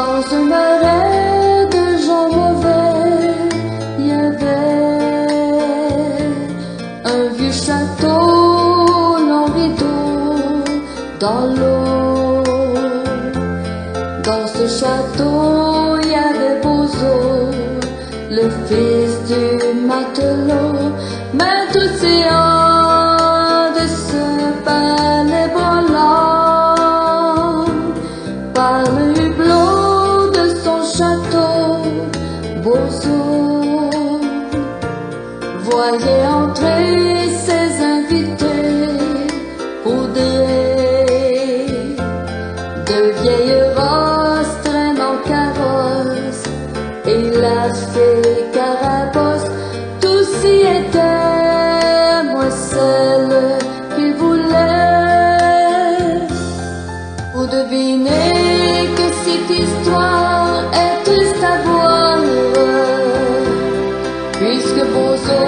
Dans un marais de gens mauvais, il y avait un vieux château, long rideau dans l'eau. Dans ce château, il y avait Bozo, le fils du matelot. Mais tous ces gens de ce palais volant par le hublot. Château Bozo voyait entrer ses invités poudrés de vieilles roses traînant carrosse et la fée Carabosse. Tous y étaient, moins celle qu'il voulait. Vous devinez que cette histoire est Bozo,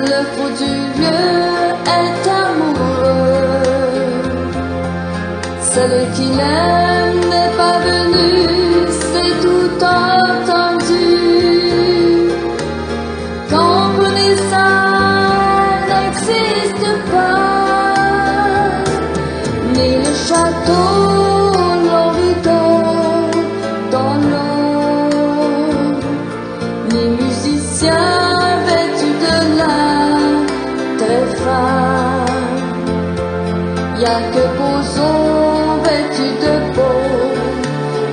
le fou du vieux, est amoureux. Celle qu'il aime n'est pas venue, c'est tout entendu. Comprenez, ça n'existe pas. Ni le château au long rideau dans l'eau, ni musicien y'a que Bozo vêtu de beau,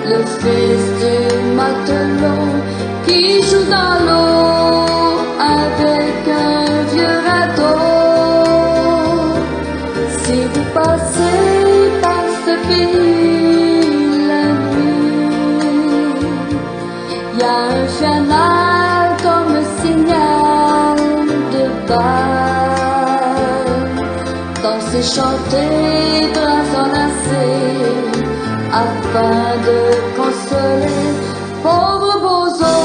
le fils du matelot, qui joue dans l'eau avec un vieux radeau. Si vous passez par ce pays la nuit, y'a un fanal comme signal de bas. Dansez, chantez, bras enlacés, afin de consoler pauvre Bozo,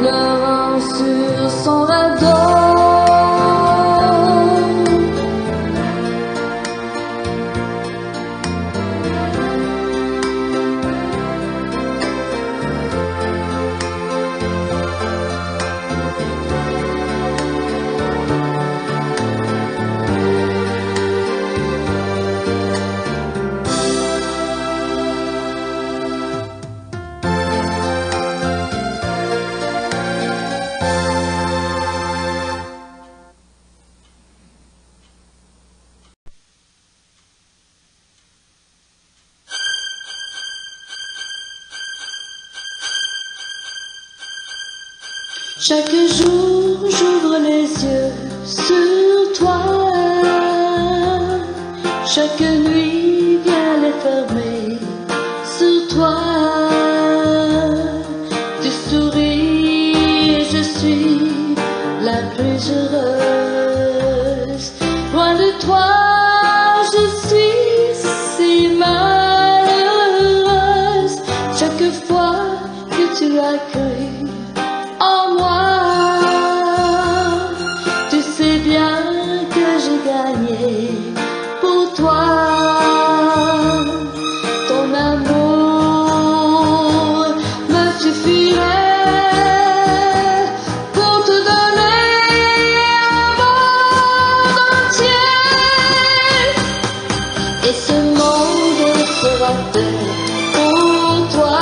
pleurant sur son radeau. Chaque jour j'ouvre les yeux sur toi, chaque nuit viens les fermer sur toi. Tu souris et je suis la plus heureuse. Loin de toi je suis si malheureuse. Chaque fois que tu as cru en moi, tu sais bien que j'ai gagné pour toi. Ton amour me suffirait pour te donner un monde entier. Et ce monde sera fait pour toi.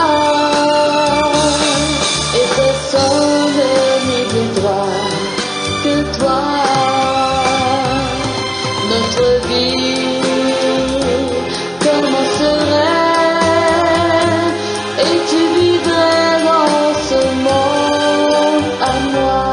Notre vie commencerait et tu vivrais dans ce monde à moi.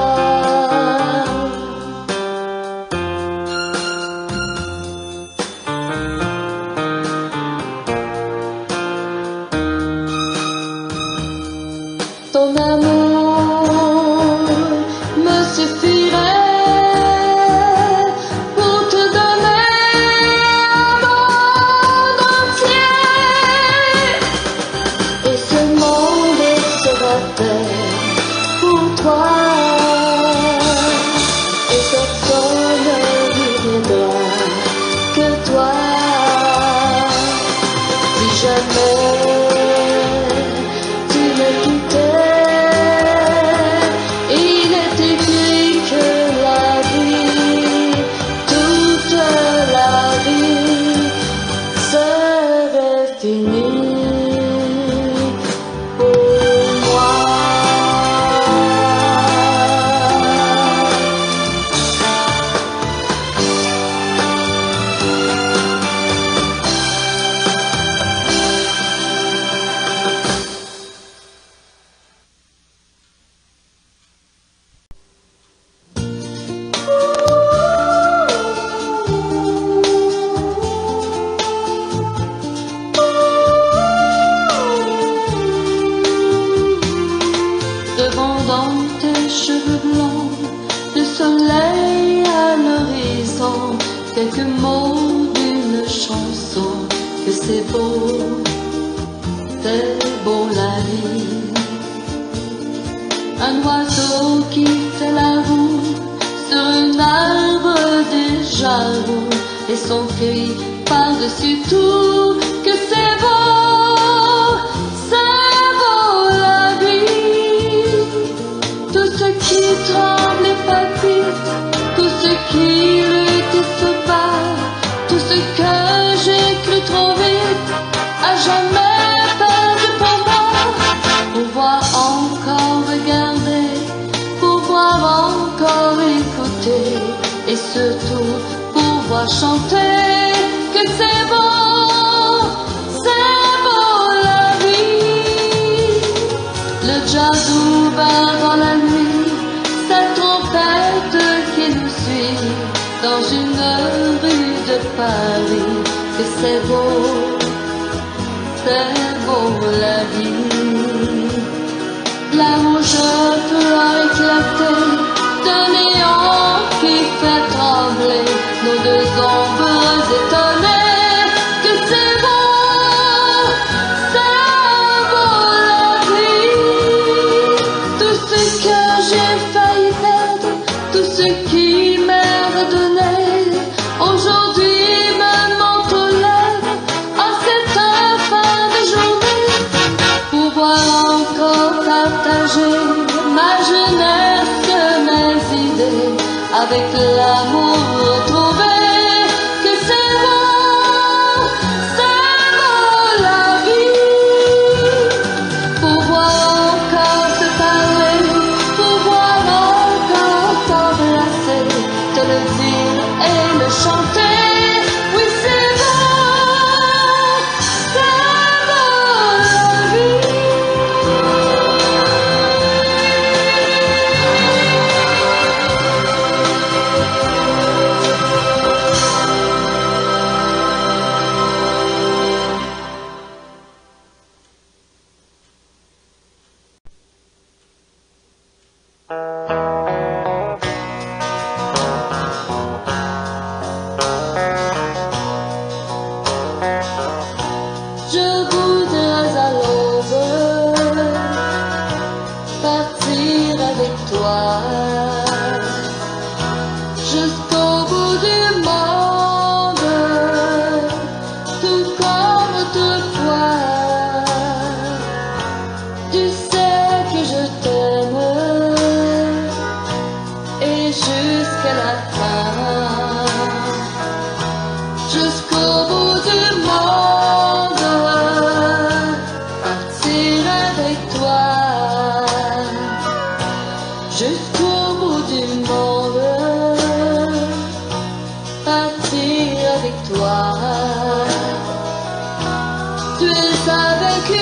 que c'est beau, tel beau la vie. Un oiseau quitte la roue sur un arbre déjà roux, et son cri par-dessus tout que c'est beau, c'est beau la vie. Tout ce qui tremble et palpite, tout ce qui lutte et se bat, tout ce que j'ai cru trop vite, à jamais perdu pour moi. Pouvoir encore regarder, pouvoir encore écouter, et surtout pouvoir chanter que c'est beau, c'est beau la vie. Le jazou bat dans la nuit, sa trompette qui nous suit dans une rue de Paris, que c'est beau la vie. Là où je peux éclater de néant qui fait trembler nos deux ombres étonnées, que c'est beau la vie. Tout ce que j'ai failli perdre, tout ce qui m'est redonné, aujourd'hui ma jeunesse, mes idées, avec l'amour retrouvé, que c'est beau la vie. Pouvoir encore se parler, pouvoir encore t'embrasser, te le dire et le chanter. Tu es avec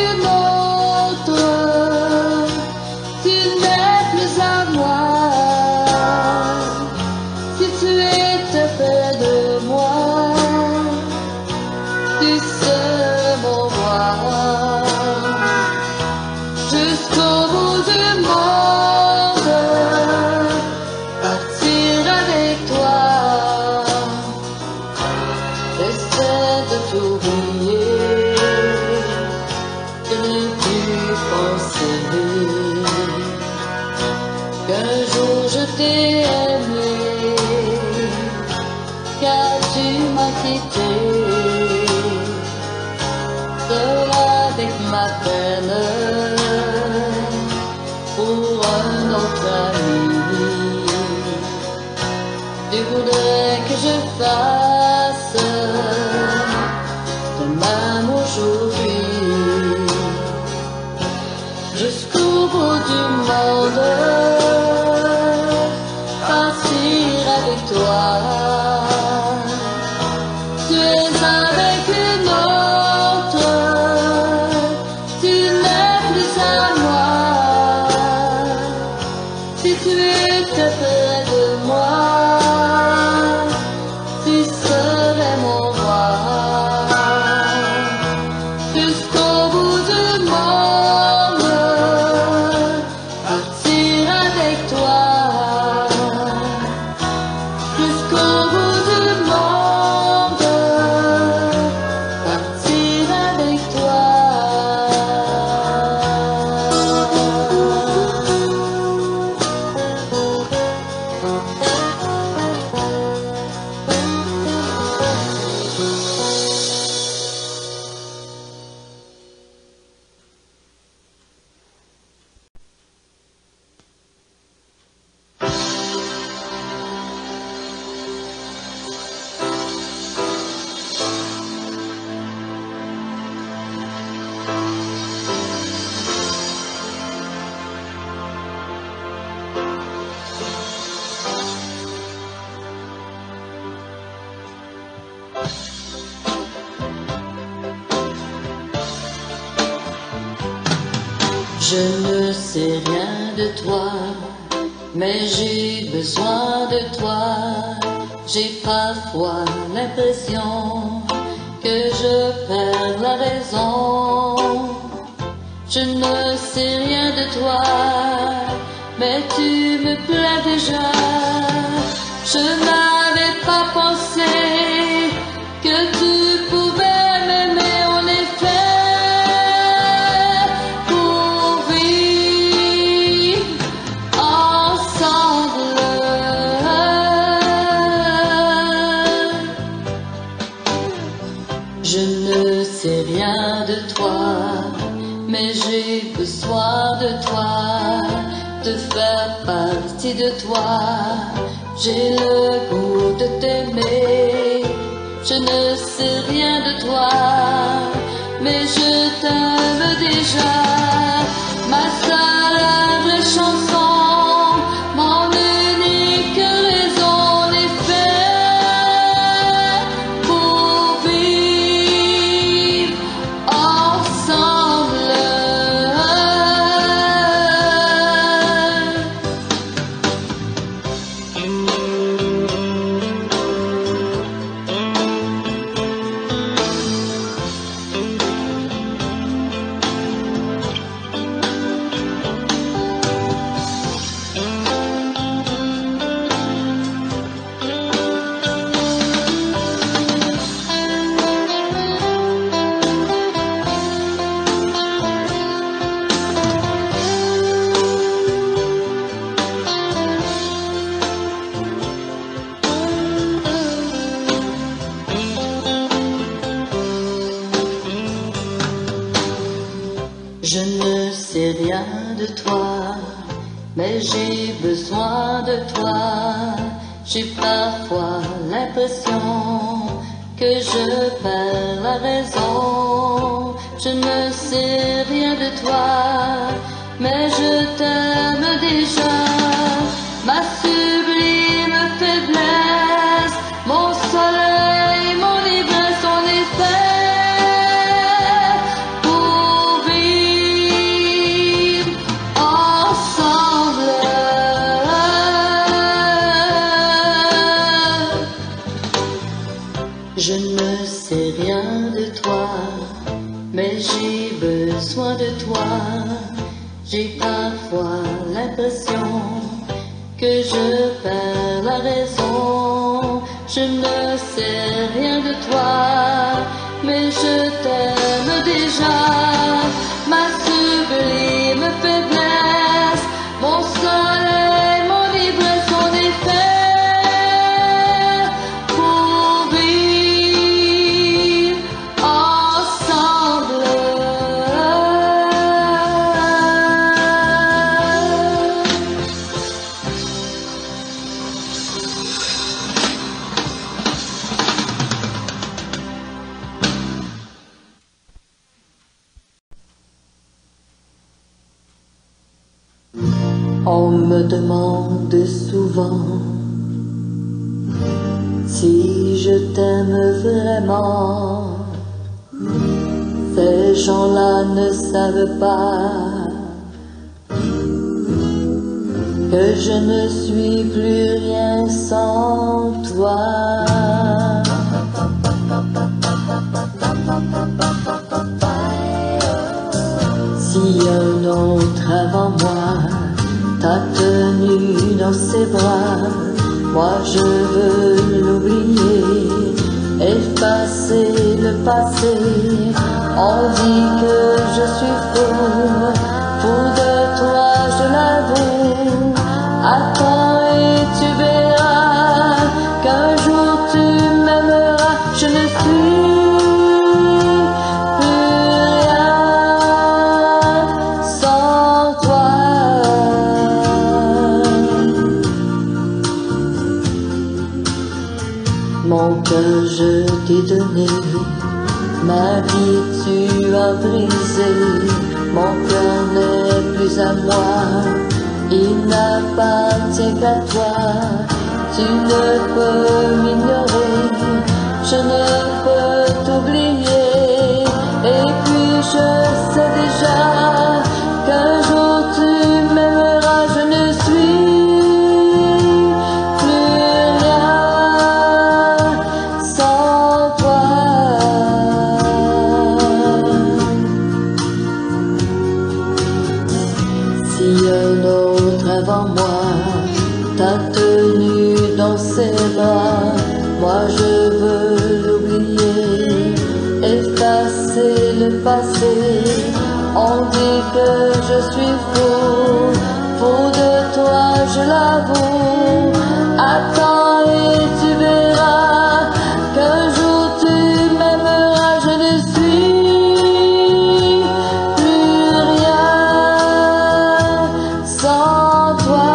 une autre, tu l'es. Je ne sais rien de toi, mais j'ai besoin de toi. J'ai parfois l'impression que je perds la raison. Je ne sais rien de toi, mais tu me plais déjà. Je n'avais pas pensé que tu pouvais m'aimer en effet. Pour vivre ensemble, je ne sais rien de toi, mais j'ai besoin de toi, de faire partie de toi. J'ai le goût de t'aimer. Je ne sais rien de toi, mais je t'aime déjà. Ma seule vraie chanson, mon unique raison, en effet, pour vivre ensemble. Je ne sais rien de toi, mais j'ai besoin de toi. J'ai parfois l'impression que je perds la raison. Je ne sais rien de toi, mais je t'aime déjà. Ma sublime faiblesse, mon soleil, mon ivresse, en effet. Je ne sais rien de toi, mais j'ai besoin de toi. J'ai parfois l'impression que je perds la raison. Je ne sais rien de toi, mais je t'aime déjà. Ma sublime faiblesse, mon soleil, mon ivresse, en effet. On me demande souvent si je t'aime vraiment. Ces gens-là ne savent pas que je ne suis plus rien sans toi. Si un autre avant moi t'a tenu dans ses bras, moi je veux l'oublier, effacer le passé. On dit que je suis fou de toi, je l'avoue. Attends et tu verras qu'un jour tu m'aimeras. Je ne suis que je t'ai donné, ma vie tu as brisé. Mon cœur n'est plus à moi, il n'appartient qu'à toi. Tu ne peux m'ignorer, je ne peux t'oublier. Et puis je sais déjà que en moi, ta tenue dans ses bras. Moi je veux l'oublier, effacer le passé. On dit que je suis fou, fou de toi je l'avoue. Attends et tu verras qu'un jour tu m'aimeras. Je ne suis plus rien sans toi.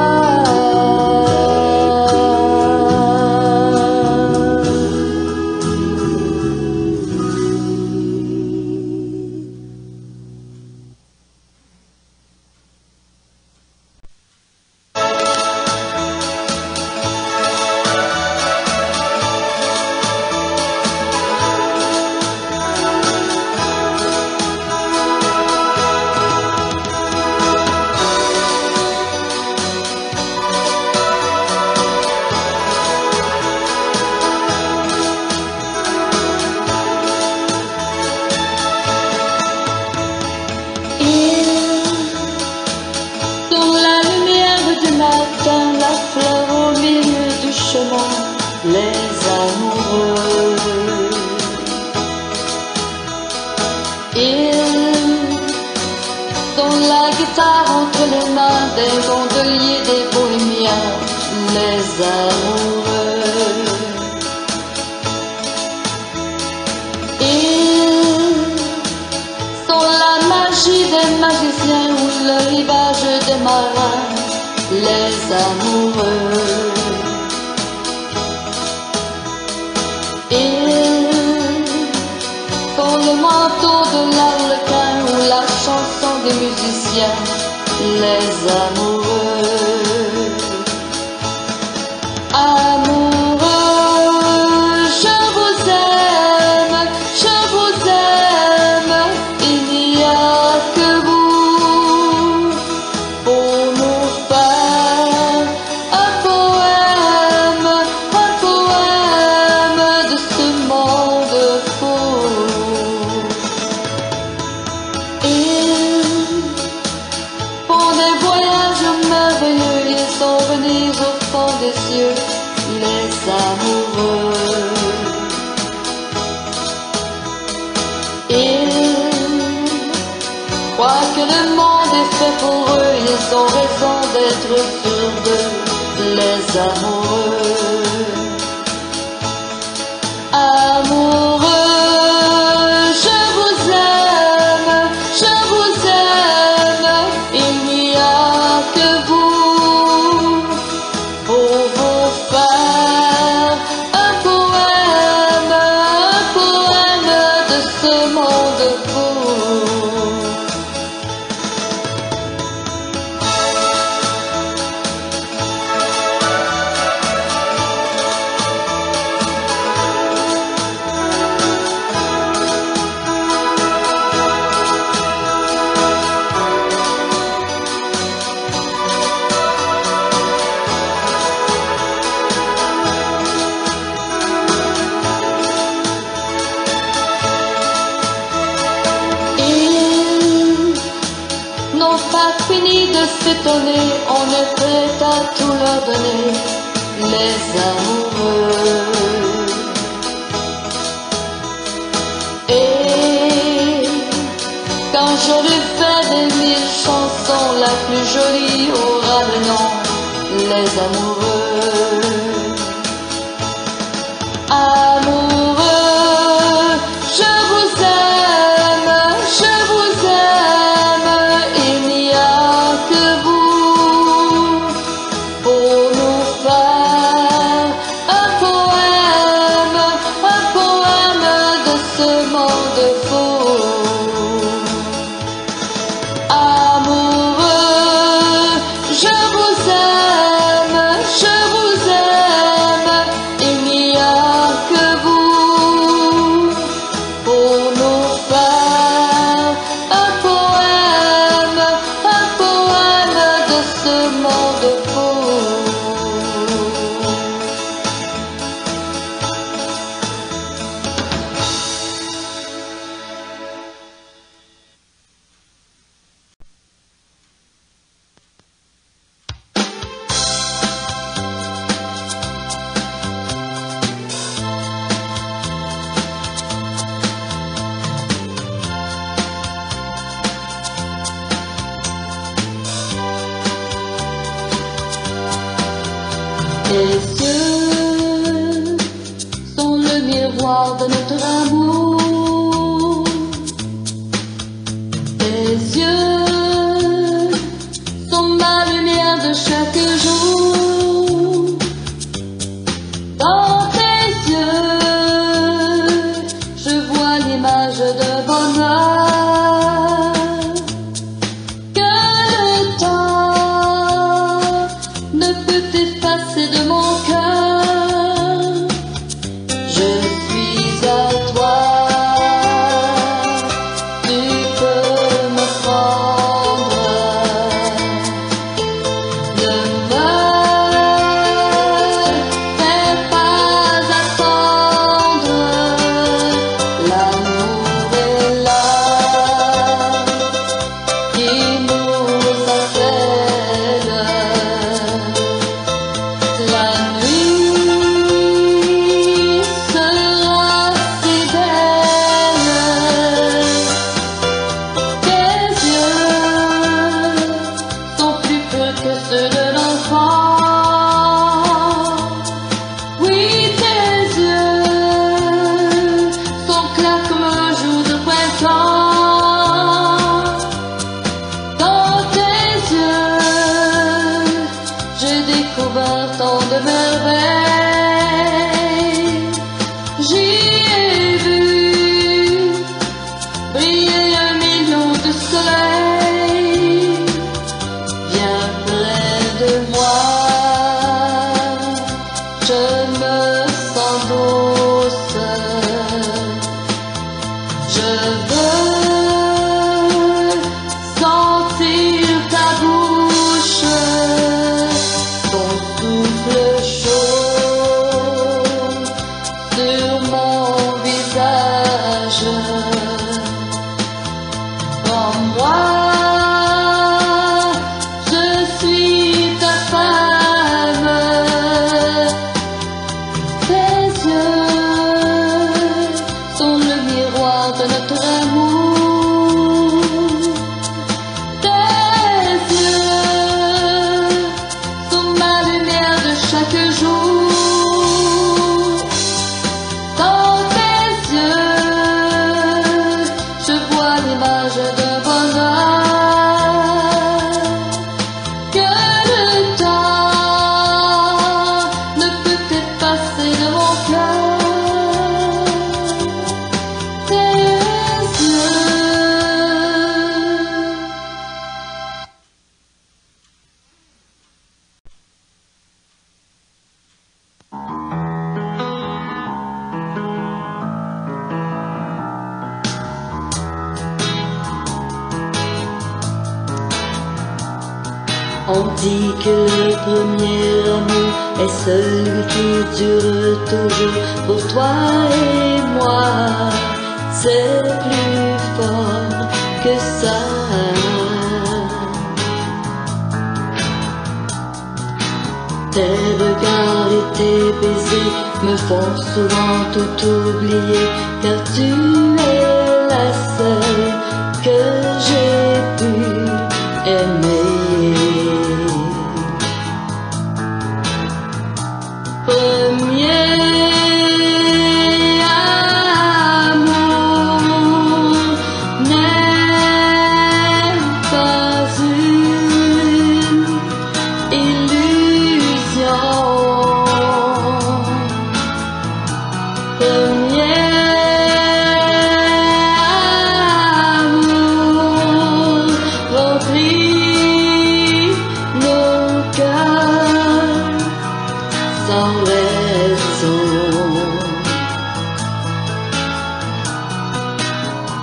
devoir de notre amour. Tes yeux sont ma lumière de chaque jour. Dans tes yeux, je vois l'image de bonheur que le temps ne peut effacer de mon cœur. Tant de merveilles, j'y ai vu briller 1 million de soleils, bien près de moi, je me sens douce, je veux. On dit que le premier amour est celui qui dure toujours. Pour toi et moi, c'est plus fort que ça. Tes regards et tes baisers me font souvent tout oublier, car tu es la seule que j'ai pu aimer.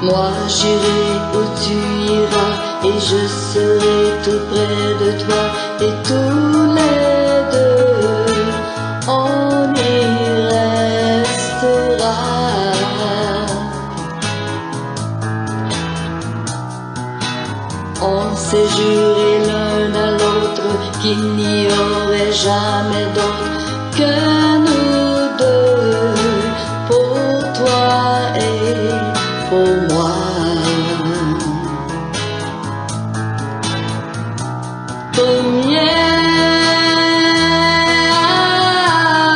Moi j'irai où tu iras, et je serai tout près de toi, et tous les deux on y restera. On s'est juré l'un à l'autre qu'il n'y aurait jamais d'autre que nous deux, pour toi et pour moi. Premier amour.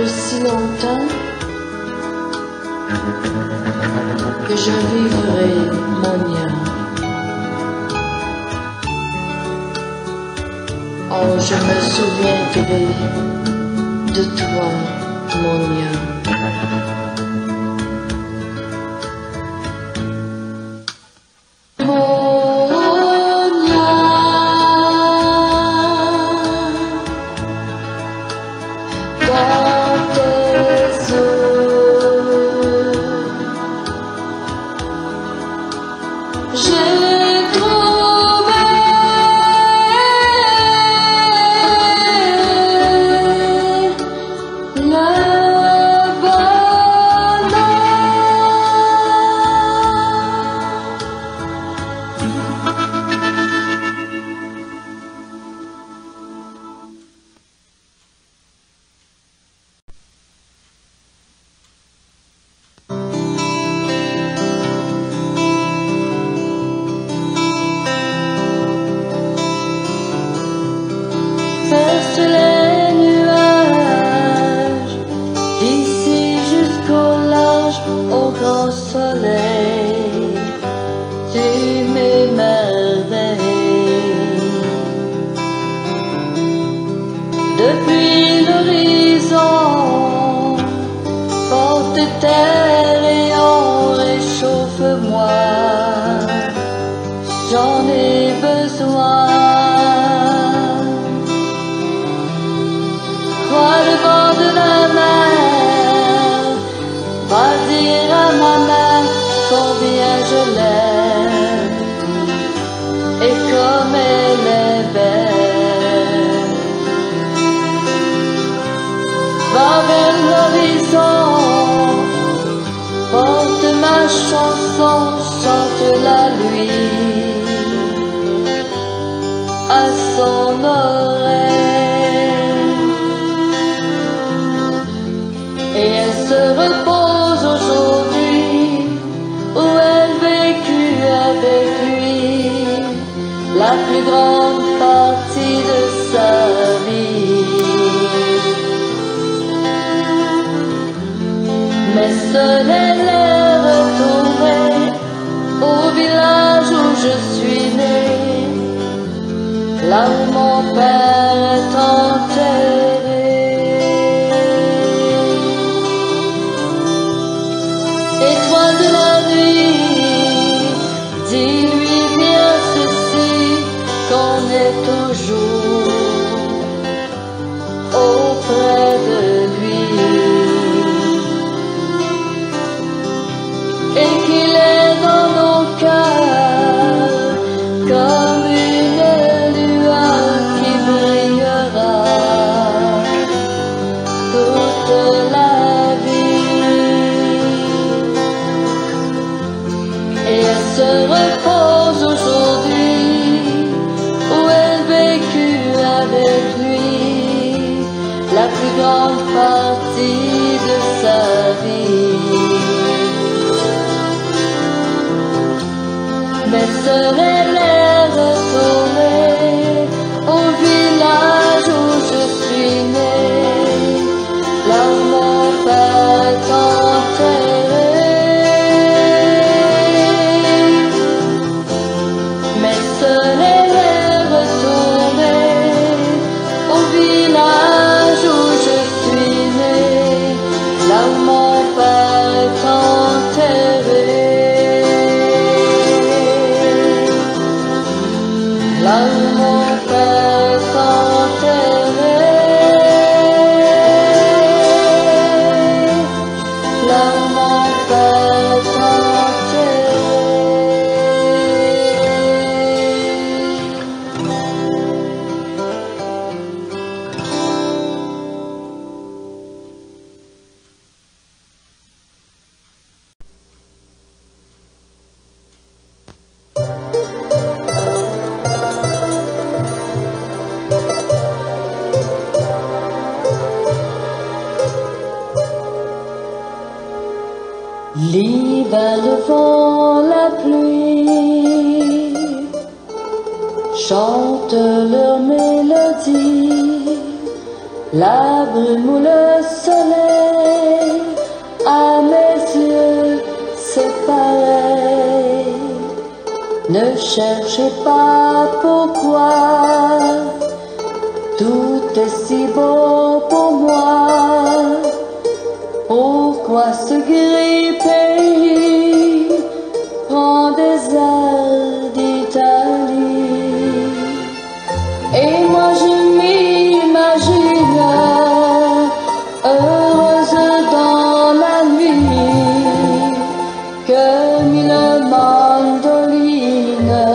Aussi longtemps que je vivrai, Monia. Oh, je me souviendrai de toi, Monia. Depuis l'horizon, porte tes rayons, réchauffe-moi, j'en ai besoin. Toi, le vent de la mer, va dire à ma mère combien je l'aime et comme elle est belle. Va vers l'horizon, porte ma chanson, chante-la lui à son oreille. Et elle se repose aujourd'hui où elle vécut avec lui la plus grande partie de sa vie. Mais seule elle est retournée au village où je suis née, là où mon père est enterré. Étoile de la nuit, dis-lui bien ceci, qu'on est toujours auprès de lui. La plus grande partie de sa vie. Mais seule elle est retournée au village où je suis née, là où mon père est enterré. Mais seule elle est retournée au village là où mon père s'enterrait. Les balles vont la pluie, chantent leur mélodie, la brume ou le soleil, à mes yeux c'est pareil. Ne cherchez pas pourquoi, tout est si beau pour moi. Pourquoi ce gris pays prend des ailes d'Italie? Et moi je m'imagine heureuse dans la nuit, que mille mandolines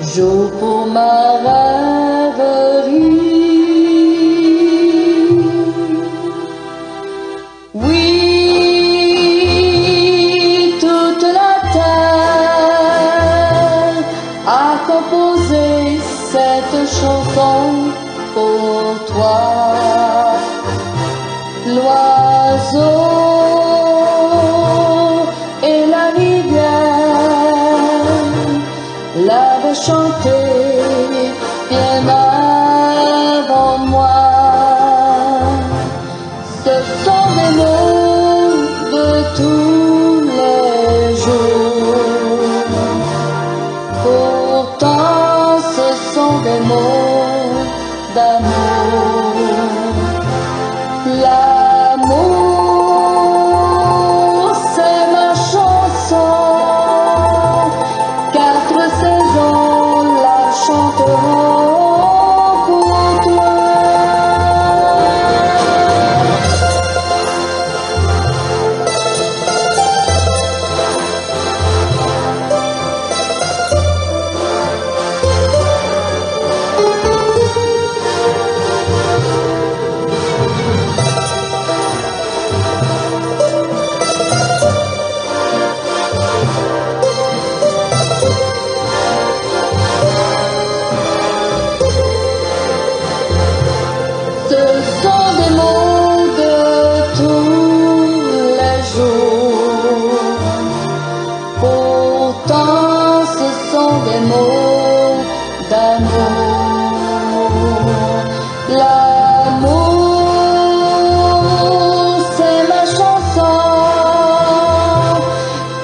jouent pour ma rêverie. Oui, toute la terre a composé cette chanson pour toi. L'oiseau et la rivière l'avaient chantée bien avant moi. Ce sont les mots de tous les jours, pourtant ce sont des mots d'amour. L'amour c'est ma chanson, 4 saisons la chanteront. Pourtant, ce sont des mots d'amour. L'amour, c'est ma chanson.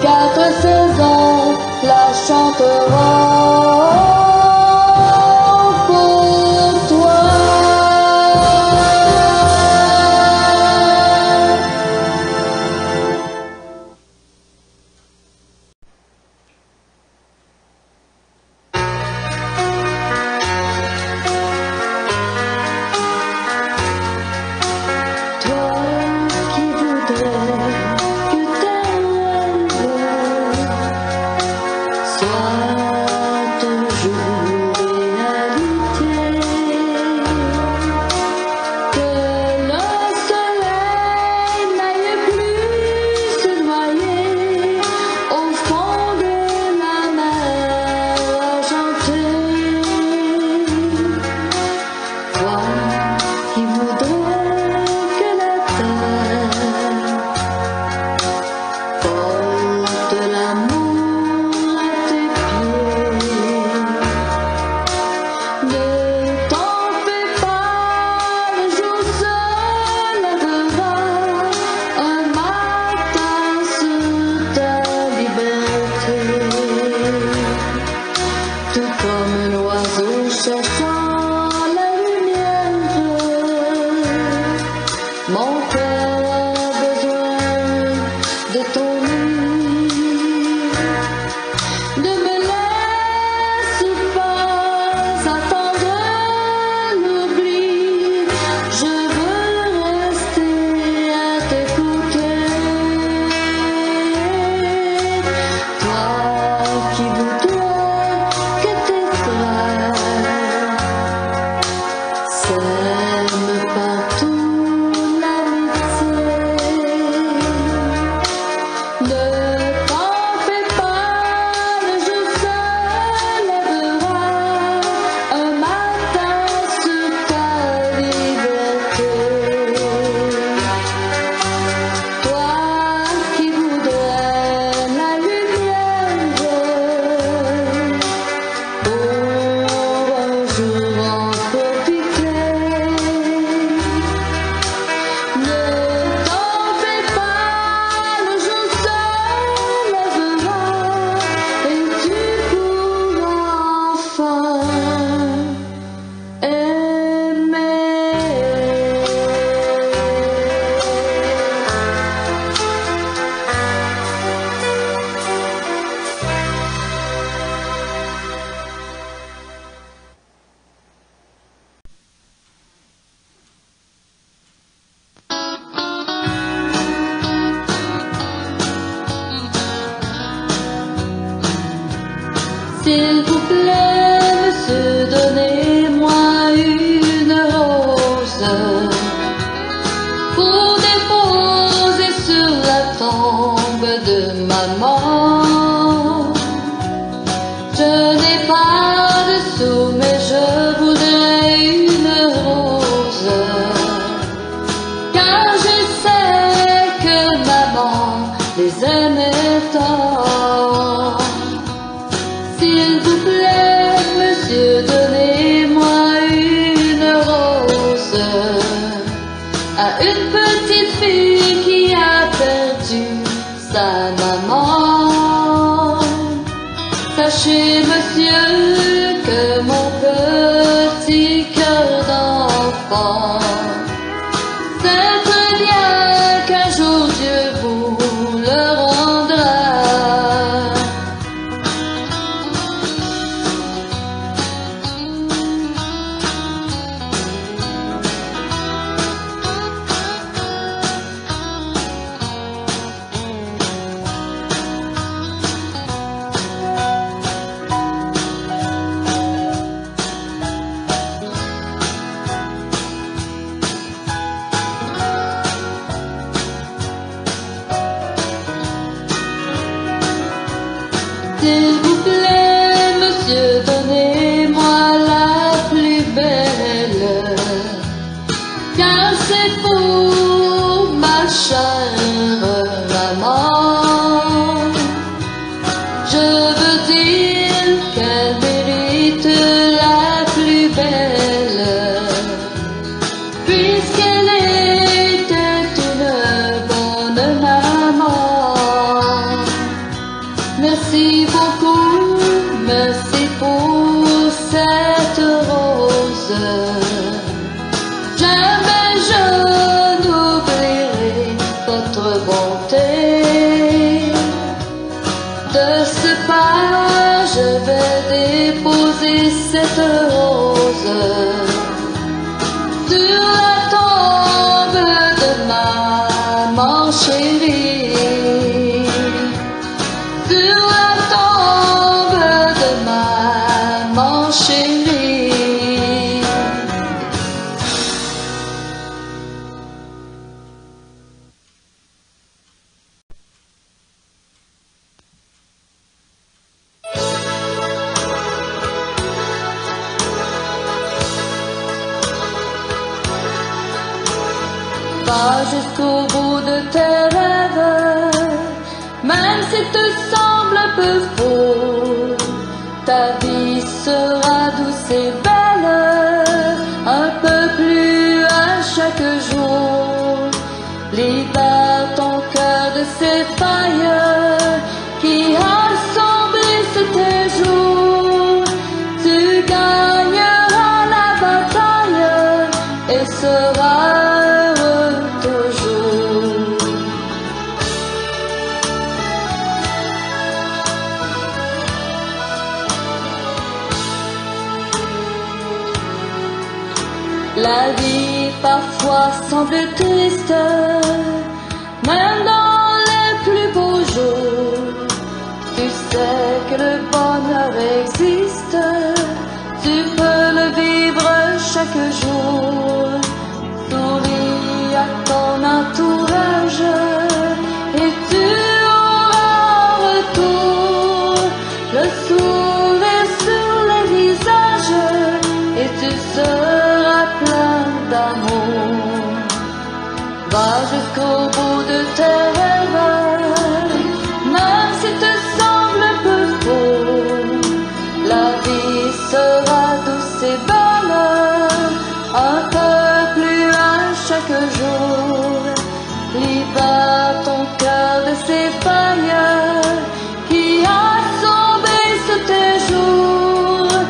4 saisons la chanteront. Sème partout la vie. S'il vous plaît, monsieur, donnez-moi une rose pour déposer sur la tombe de maman. Je n'ai pas de sous, mais je voudrais une rose, car je sais que maman les aimait tant. S'il vous plaît, monsieur, donnez-moi une rose à une petite fille qui a perdu sa maman. Sachez, monsieur, que mon petit cœur d'enfant sait très bien qu'un jour Dieu vous le rendra. S'il vous plaît, monsieur, donnez-moi la plus belle, car c'est pour ma chère maman. Je veux dire qu'elle mérite la plus belle, puisqu'elle était une bonne maman. Merci beaucoup, merci pour cette rose. Jamais je n'oublierai votre bonté. De ce pas, je vais déposer cette rose sur la tombe de maman chérie. Sur la tombe de maman chérie. Va jusqu'au bout de tes rêves, même si te semble un peu faux. Ta vie sera douce et belle, un peu plus à chaque jour. Libère ton cœur de ces failles qui assombrissent tes jours. Tu gagneras la bataille et seras heureux toujours. La vie parfois semble triste, même dans les plus beaux jours. Tu sais que le bonheur existe, tu peux le vivre chaque jour. Souris à ton entourage et tu auras en retour le sourire sur les visages, et tu seras plein d'amour. Va jusqu'au bout de tes rêves, même si te semble un peu faux. La vie sera douce et belle, un peu plus à chaque jour. Libère ton cœur de ces failles qui assombrissent tes jours.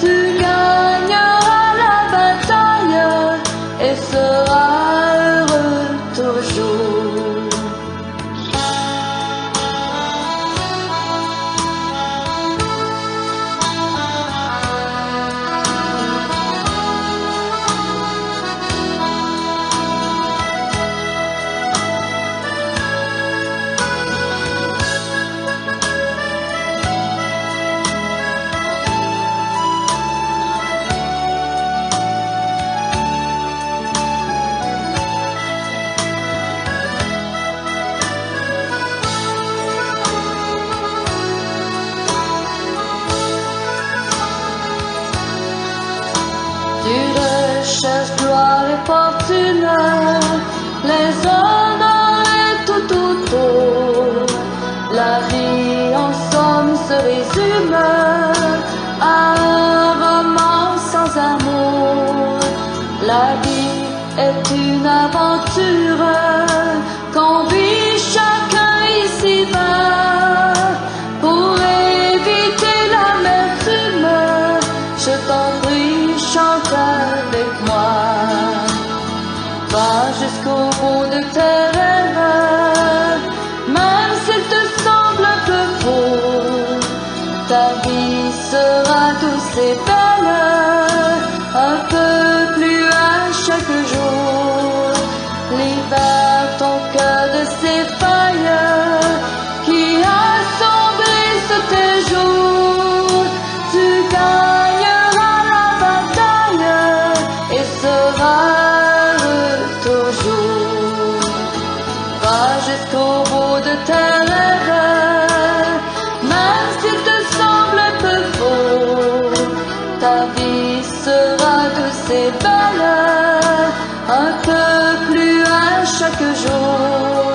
Tu gagneras la bataille et seras heureux toujours. m'appartiennent, les uns dans les tout-tout-tout. La vie en somme se résume à un roman sans amour. La vie est une aventure qu'on vit chacun ici-bas. Pour éviter l'amertume, je t'en prie, chante avec moi. Va jusqu'au bout de tes rêves, même s'il te semble un peu faux. Ta vie sera douce et belle, un peu plus à chaque jour. Libère ton cœur de ces failles qui assombrissent tes jours. Tu gagneras la bataille et seras jusqu'au bout de tes rêves, même s'il te semble un peu faux. Ta vie sera douce et belle, un peu plus à chaque jour.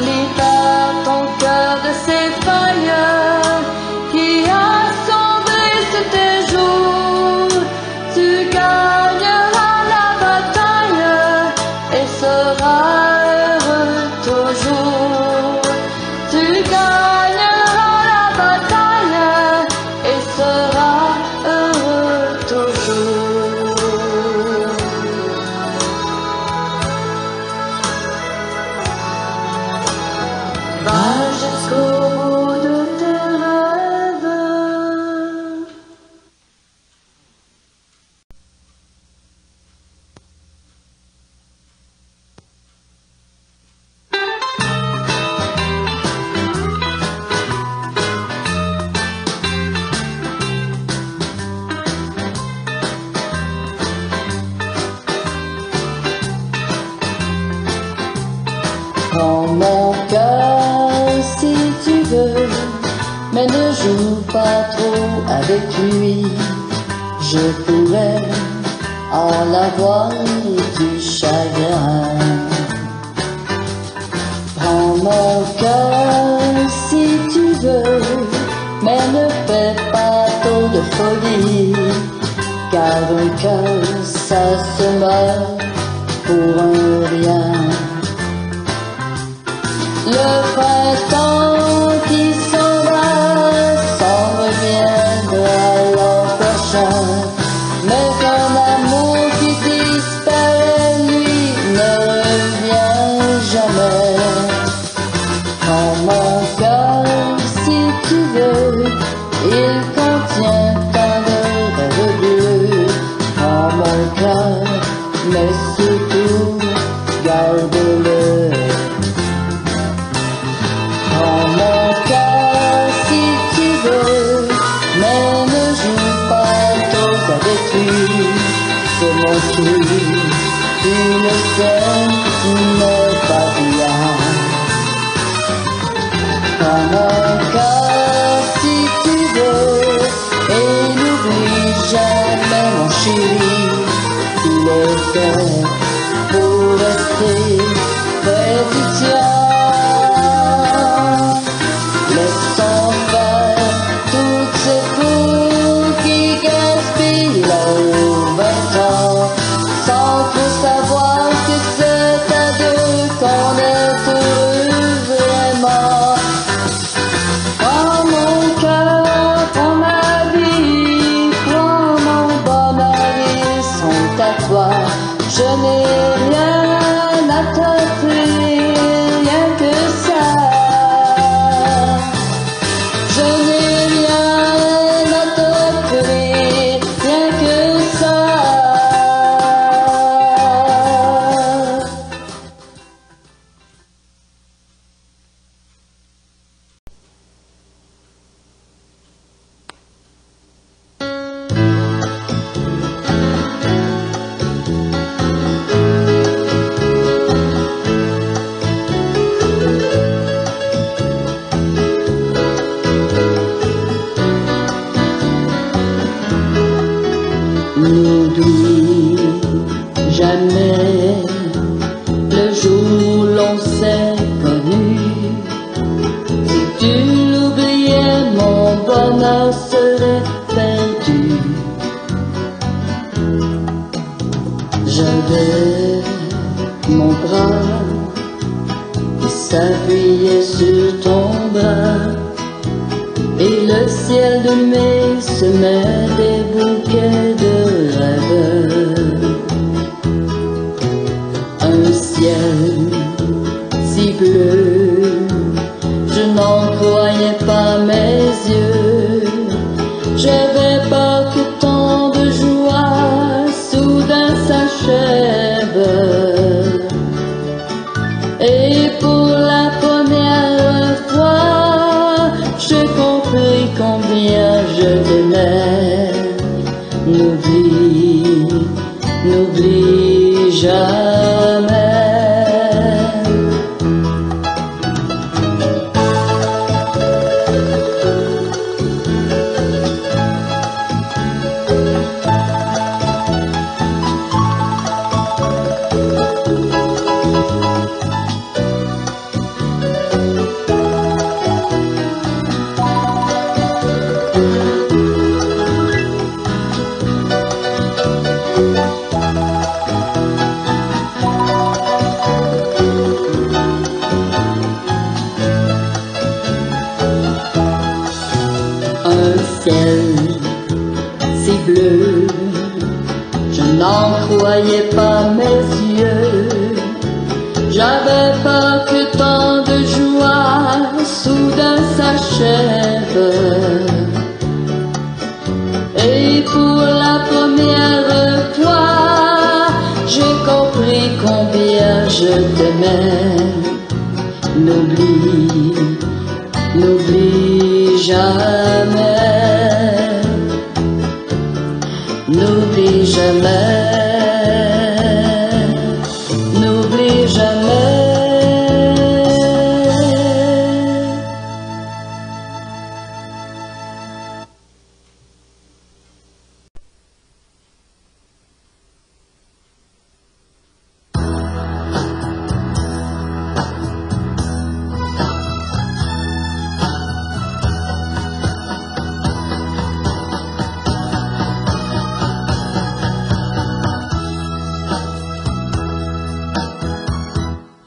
Libère ton cœur de ces failles qui assombrissent tes jours. Tu gagneras la bataille et seras toujours. Tu gagneras la bataille et seras heureux toujours. Va jusqu'au bout de tes rêves. Prends mon cœur si tu veux, mais ne joue pas trop avec lui. Je pourrais en avoir du chagrin. Prends mon cœur si tu veux, mais ne fais pas trop de folie, car un cœur ça se meurt pour un rien. Le printemps qui s'en va s'en reviendra l'an prochain, mais qu'un amour qui disparaît, lui, ne revient jamais. Prends mon cœur si tu veux, il contient tant de rêves bleus. Prends mon cœur, mais surtout garde-le. C'est mon sourire, tu le sais, tu n'es pas bien. Prends mon cœur si tu veux, et n'oublie jamais mon chéri. Tu le sais, pour rester près du tien. Laisse-en faire toutes ces foules qui gaspillent leur vie, sans trop savoir que c'est à deux qu'on est heureux vraiment. Prends mon cœur, prends ma vie, prends mon bonheur, ils sont à toi. Je mon bras et s'appuyait sur ton bras, et le ciel de mai semait des bouquets de rêves. Un ciel si bleu, je n'en croyais pas mes yeux. J'avais pas que tant de joie soudain s'achève. Et pour la première fois, j'ai compris combien je t'aimais. N'oublie, n'oublie jamais. Si bleu, je n'en croyais pas mes yeux. J'avais pas que tant de joie soudain s'achève. Et pour la première fois, j'ai compris combien je t'aimais. N'oublie, n'oublie jamais. N'oublie jamais, n'oublie jamais.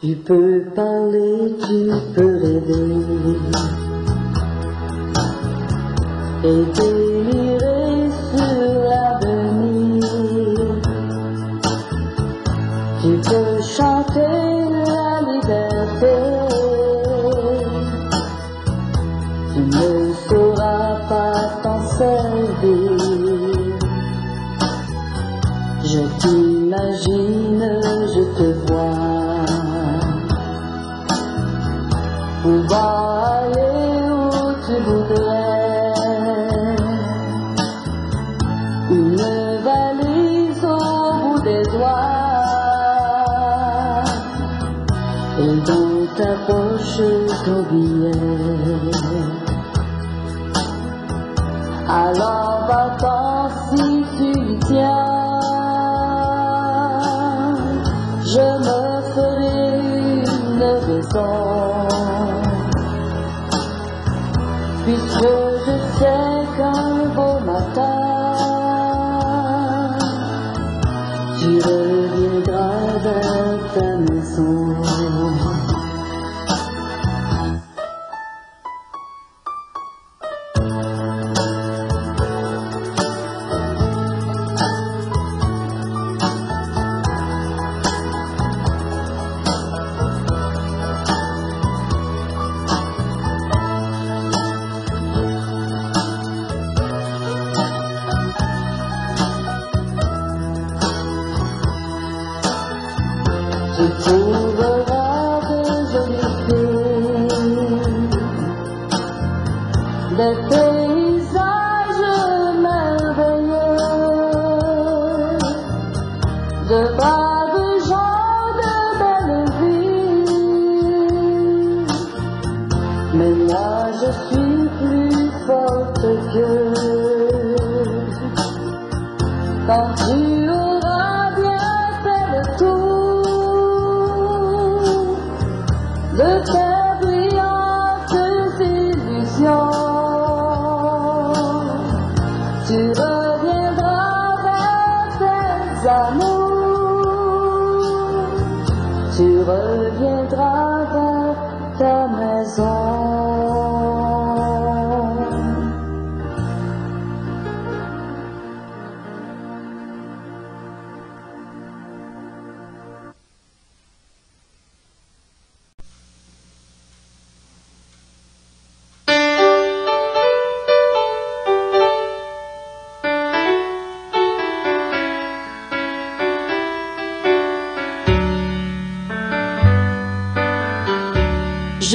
Tu peux parler, tu peux rêver et délirer sur l'avenir. Tu peux chanter la liberté. Tu ne sauras pas t'en servir. Je t'imagine, je te vois. Pouvoir aller où tu voudrais, une valise au bout des doigts, et dans ta poche ton billet. Alors va-t'en si tu y tiens, je me ferai une raison. Puisque je sais qu'un beau matin, tu reviendras dans ta maison. Tu trouveras de jolies filles, des paysages merveilleux, de braves gens, de belles vies. Mais moi je suis plus forte que quand tu auras bien fait le tour de tes brillantes illusions. Tu reviendras vers tes amours tu reviendras vers ta maison.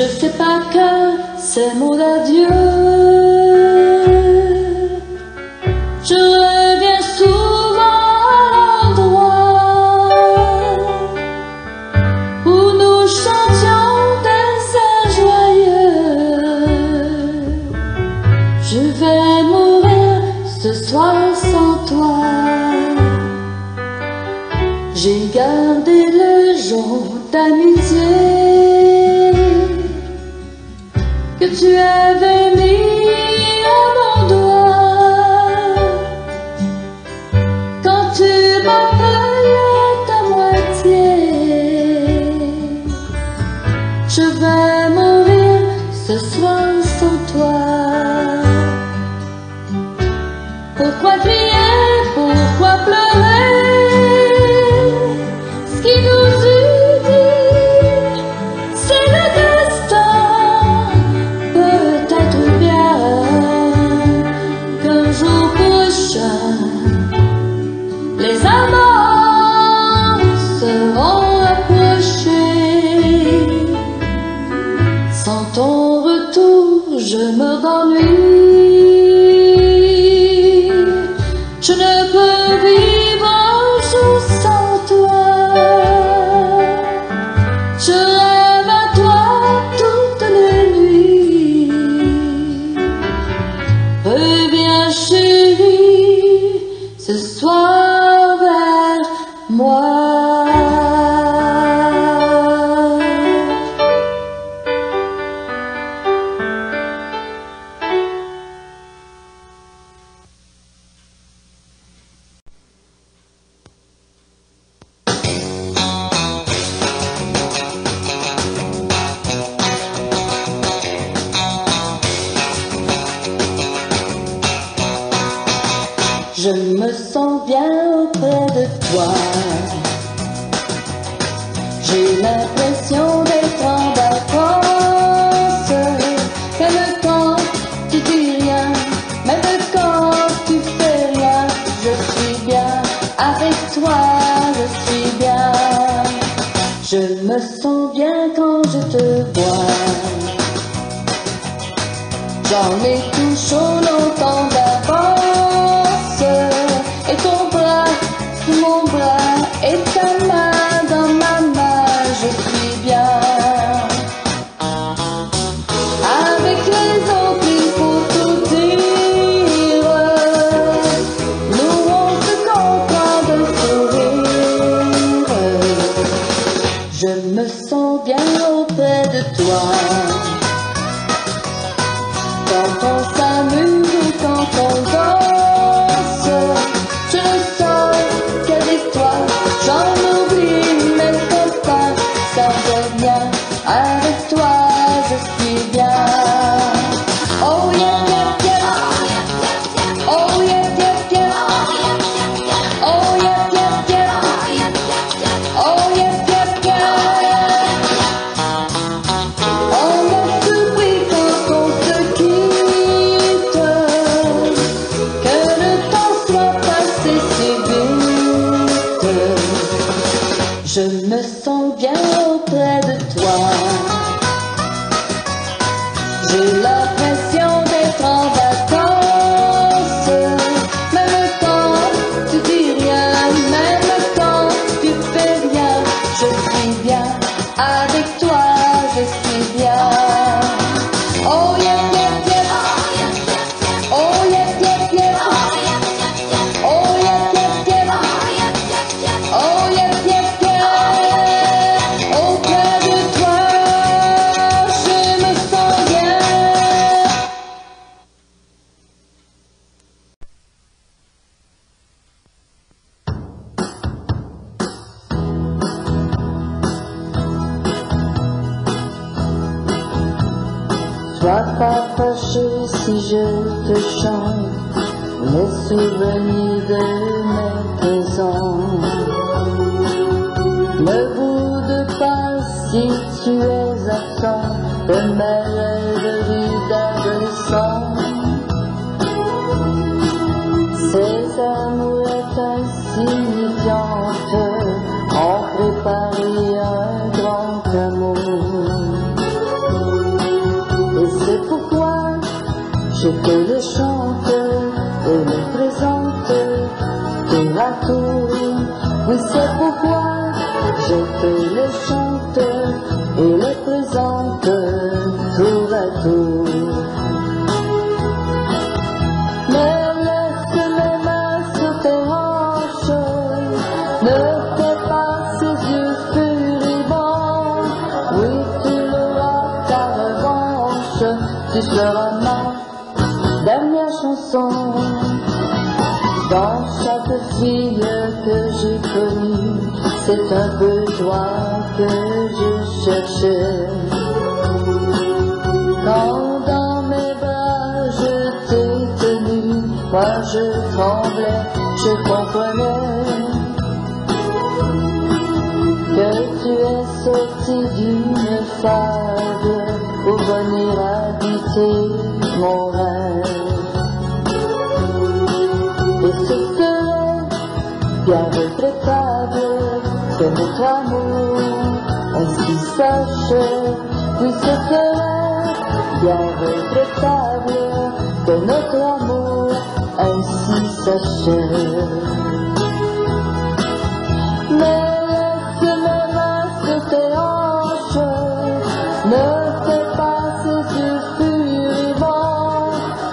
Je sais pas que ces mots d'adieu, je reviens souvent à l'endroit où nous chantions des saints joyeux. Je vais mourir ce soir sans toi. J'ai gardé le jour d'amitié que tu avais mis à mon doigt quand tu m'appelais à moitié. Je vais mourir ce soir sans toi. Pourquoi crier, pourquoi pleurer? Ce qui nous unit, c'est le désir. Les amants seront rapprochés. Sans ton retour, je me m'ennuie. Je ne peux vivre un jour sans toi. Je rêve à toi toutes les nuits. Reviens chérie ce soir vers moi. Je me sens bien auprès de toi. J'ai l'impression d'être en vacances. Même quand tu dis rien, même quand tu fais rien, je suis bien avec toi, je suis bien. Je me sens bien quand je te vois. J'en ai tout chaud longtemps d'avant. Et ton bras, mon bras, et ta main dans ma main, je suis bien. Avec les autres, il faut tout dire. Nous, on se comprend de sourire. Je me sens bien auprès de toi. Quand on s'amuse et quand on danse, avec toi, je suis bien. Oh yeah, yeah, yeah. Oh yeah, yeah, yeah. Oh yeah, yeah, yeah. Oh yeah, yeah, yeah. On a compris quand on se quitte que le temps soit passé si vite. Je me sens bien auprès de toi. J'ai l'impression d'être en vacances. Même quand tu dis rien, même quand tu fais rien, je suis bien avec toi, je suis bien. Oh yeah, yeah, yeah. Oh yeah, yeah, yeah. Oh yeah, yeah, yeah. Oh yeah, yeah, yeah. dois pas fâcher si je te chante les souvenirs de mes présents. Ne boude pas si tu es absent de mes rêveries d'adolescent. Ces amours insignifiantes ont préparé un grand amour. Et c'est pourquoi je te le chante et me présente de ma tour. Oui, c'est pourquoi je te le chante et le présente tour à tour. Mais ne fais pas ses yeux furibonds, oui tu l'auras ta revanche, tu seras ma dernière chanson. Dans chaque fille que j'ai connue, c'est un peu toi que je cherchais. Quand dans mes bras je t'ai tenue, moi je tremblais, je comprenais que tu es sorti d'une fade pour venir habiter mon rêve. Et c'était bien regrettable que notre amour ainsi sache. Oui, c'était bien regrettable que notre amour ainsi sache. Mais ne fais pas ses yeux furibonds,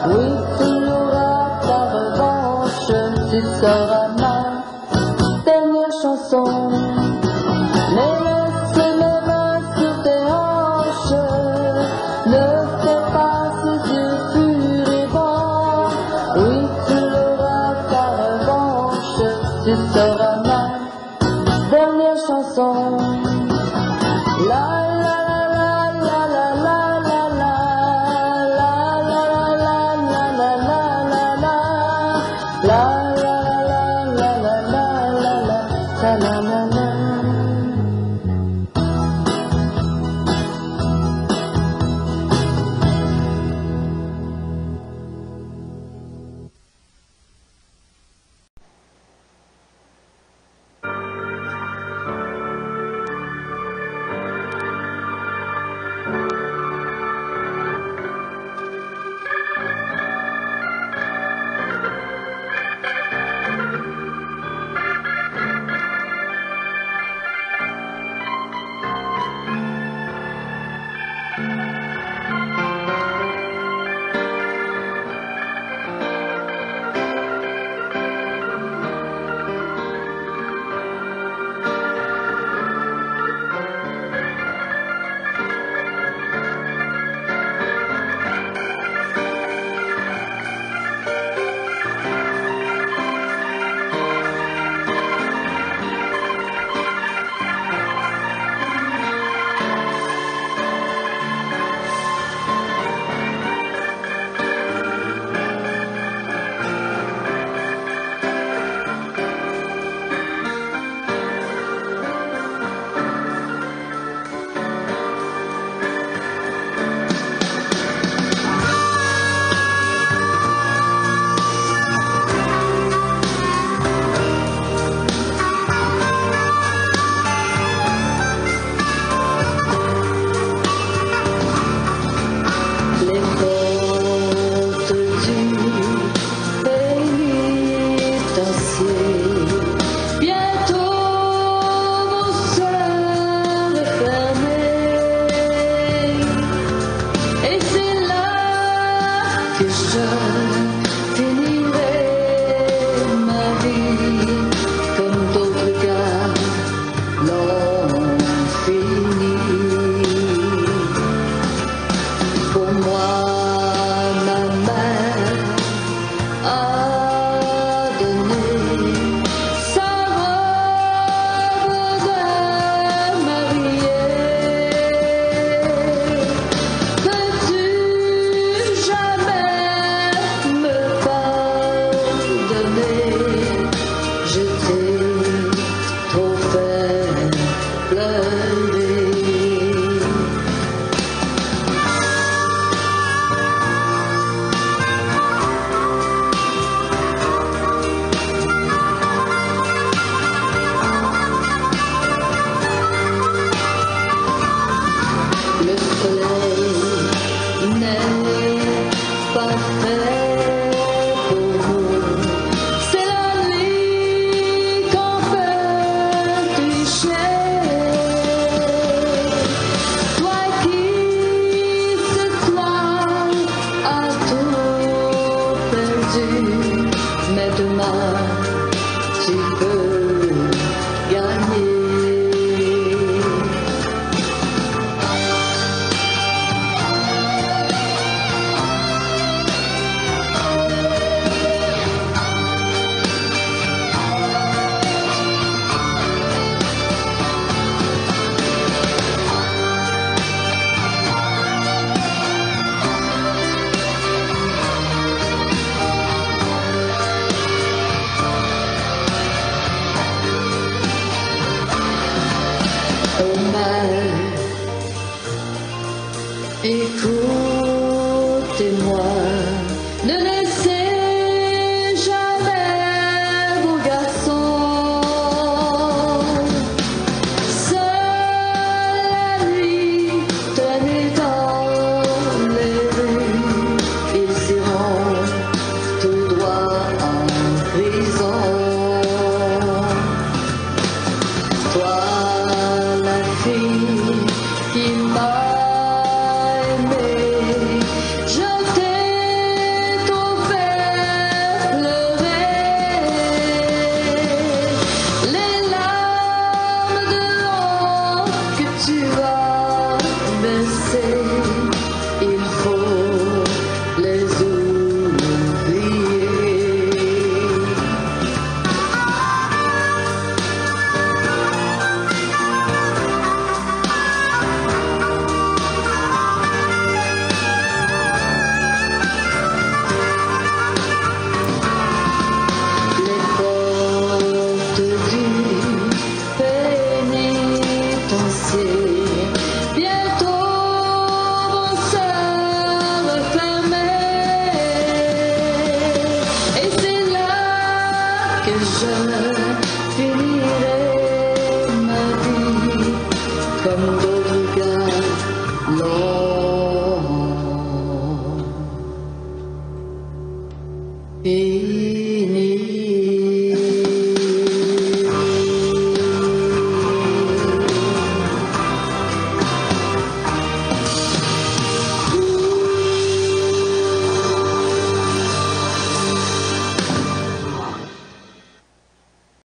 oui tu auras ta revanche, tu seras ma dernière chanson. Mais laisse mes mains sur tes hanches, ne fais pas ses yeux furibonds, oui tu auras ta revanche, tu seras ma dernière chanson. La